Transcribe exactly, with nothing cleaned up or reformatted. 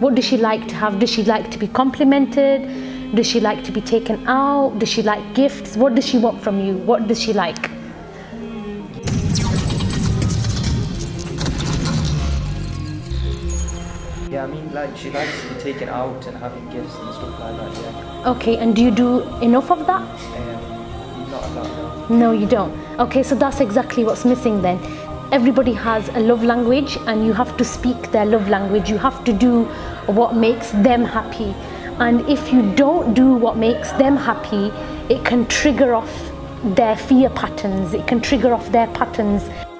What does she like to have? Does she like to be complimented? Does she like to be taken out? Does she like gifts? What does she want from you? What does she like? Yeah, I mean, like, she likes to be taken out and having gifts and stuff like that, yeah. Okay, and do you do enough of that? Um, not a lot, no. No, you don't. Okay, so that's exactly what's missing then. Everybody has a love language and you have to speak their love language. You have to do what makes them happy. And if you don't do what makes them happy, it can trigger off their fear patterns. It can trigger off their patterns.